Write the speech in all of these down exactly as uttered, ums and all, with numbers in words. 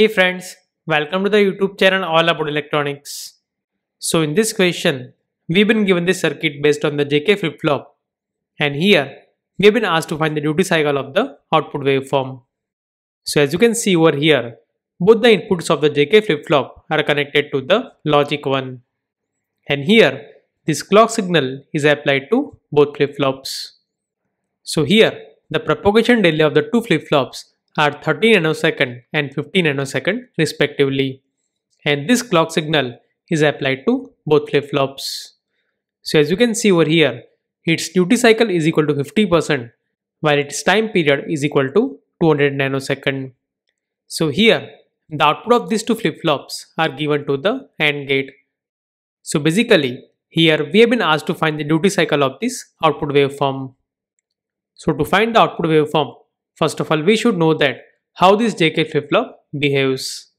Hey friends, welcome to the YouTube channel All About Electronics. So in this question, we've been given this circuit based on the J K flip-flop, and here we've been asked to find the duty cycle of the output waveform. So as you can see over here, both the inputs of the J K flip-flop are connected to the logic one, and here this clock signal is applied to both flip-flops. So here the propagation delay of the two flip-flops are thirty nanosecond and fifteen nanosecond respectively, and this clock signal is applied to both flip-flops. So as you can see over here, its duty cycle is equal to fifty percent while its time period is equal to two hundred nanosecond. So here the output of these two flip-flops are given to the AND gate. So basically here we have been asked to find the duty cycle of this output waveform. So to find the output waveform, first of all, we should know that how this J K flip-flop behaves.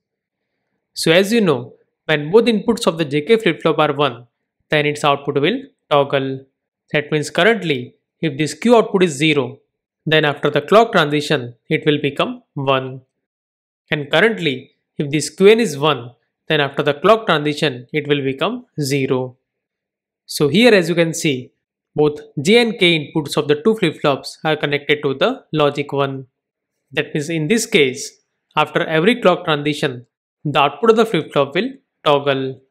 So as you know, when both inputs of the J K flip-flop are one, then its output will toggle. That means currently, if this Q output is zero, then after the clock transition, it will become one. And currently, if this Q N is one, then after the clock transition, it will become zero. So here, as you can see, both J and K inputs of the two flip-flops are connected to the logic one. That means in this case, after every clock transition, the output of the flip-flop will toggle.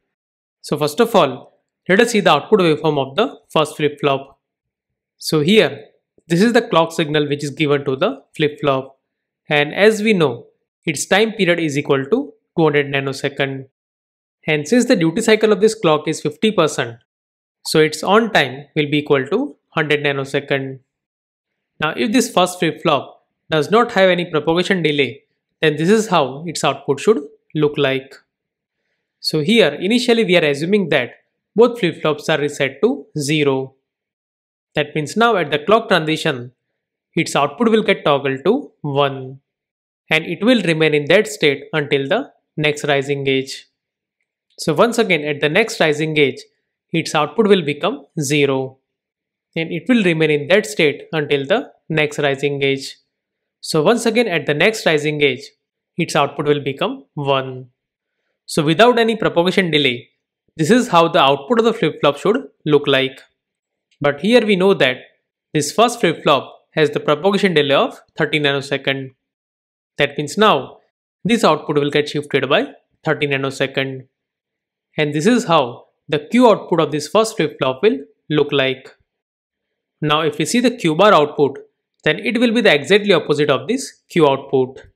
So first of all, let us see the output waveform of the first flip-flop. So here, this is the clock signal which is given to the flip-flop. And as we know, its time period is equal to two hundred nanosecond. And since the duty cycle of this clock is fifty percent, so its on time will be equal to one hundred nanosecond. Now if this first flip-flop does not have any propagation delay, then this is how its output should look like. So here initially we are assuming that both flip-flops are reset to zero. That means now at the clock transition, its output will get toggled to one, and it will remain in that state until the next rising gauge. So once again at the next rising gauge, its output will become zero, and it will remain in that state until the next rising gauge. So once again at the next rising gauge, its output will become one. So without any propagation delay, this is how the output of the flip-flop should look like. But here we know that this first flip-flop has the propagation delay of thirty nanosecond. That means now this output will get shifted by thirty nanosecond, and this is how the Q output of this first flip-flop will look like. Now if we see the Q bar output, then it will be the exactly opposite of this Q output.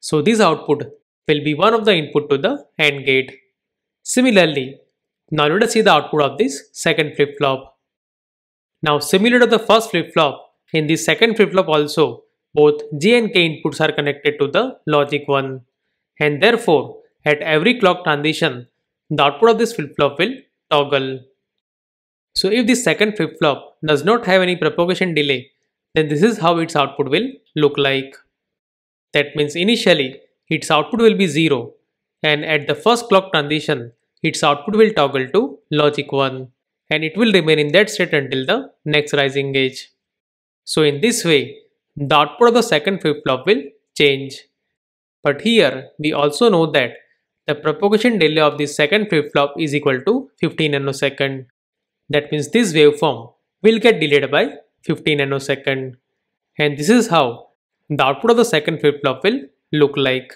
So this output will be one of the input to the AND gate. Similarly, now let us see the output of this second flip-flop. Now similar to the first flip-flop, in this second flip-flop also, both J and K inputs are connected to the logic one, and therefore at every clock transition, the output of this flip-flop will toggle. So if this second flip-flop does not have any propagation delay, then this is how its output will look like. That means initially its output will be zero, and at the first clock transition, its output will toggle to logic one, and it will remain in that state until the next rising gauge. So in this way, the output of the second flip-flop will change. But here we also know that the propagation delay of this second flip-flop is equal to fifteen nanosecond. That means this waveform will get delayed by fifteen nanosecond. And this is how the output of the second flip-flop will look like.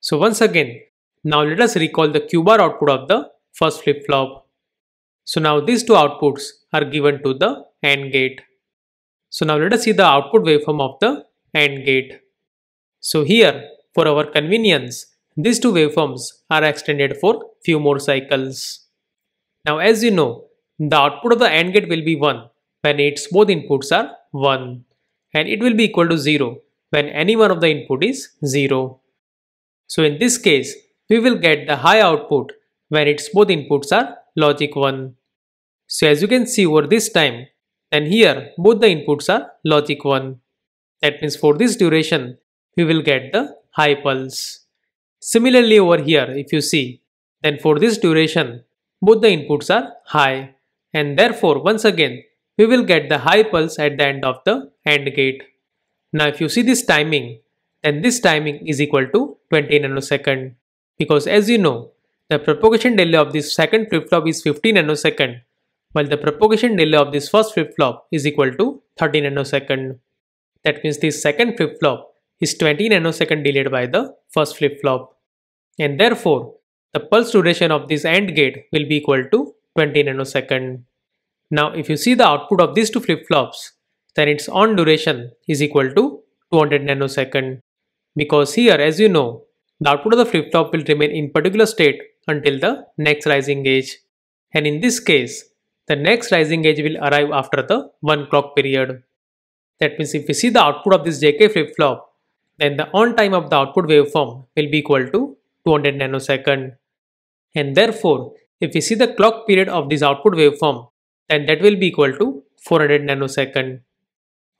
So once again, now let us recall the Q bar output of the first flip-flop. So now these two outputs are given to the AND gate. So now let us see the output waveform of the AND gate. So here, for our convenience, these two waveforms are extended for few more cycles. Now as you know, the output of the AND gate will be one when its both inputs are one, and it will be equal to zero when any one of the input is zero. So in this case, we will get the high output when its both inputs are logic one. So as you can see over this time, then here both the inputs are logic one. That means for this duration, we will get the high pulse. Similarly over here, if you see, then for this duration, both the inputs are high, and therefore once again, we will get the high pulse at the end of the AND gate. Now if you see this timing, and this timing is equal to twenty nanosecond, because as you know, the propagation delay of this second flip-flop is fifteen nanosecond, while the propagation delay of this first flip-flop is equal to thirty nanosecond. That means this second flip-flop is twenty nanosecond delayed by the first flip-flop, and therefore the pulse duration of this AND gate will be equal to twenty nanosecond. Now if you see the output of these two flip-flops, then its on duration is equal to two hundred nanosecond, because here, as you know, the output of the flip-flop will remain in particular state until the next rising edge, and in this case the next rising edge will arrive after the one clock period. That means if we see the output of this J K flip-flop, then the on time of the output waveform will be equal to two hundred nanosecond, and therefore if we see the clock period of this output waveform, then that will be equal to four hundred nanosecond,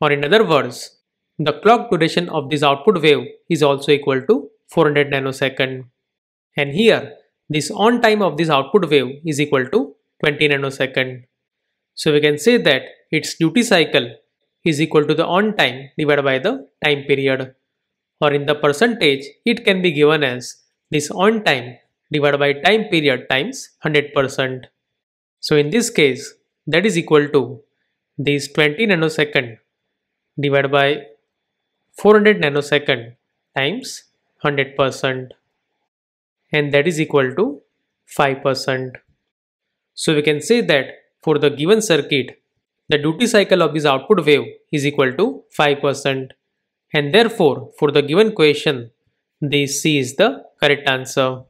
or in other words, the clock duration of this output wave is also equal to four hundred nanosecond, and here this on time of this output wave is equal to twenty nanosecond. So we can say that its duty cycle is equal to the on time divided by the time period, or in the percentage it can be given as this on time divided by time period times one hundred percent. So in this case, that is equal to this twenty nanosecond divided by four hundred nanosecond times one hundred percent, and that is equal to five percent. So we can say that for the given circuit, the duty cycle of this output wave is equal to five percent, and therefore for the given question, this C is the correct answer.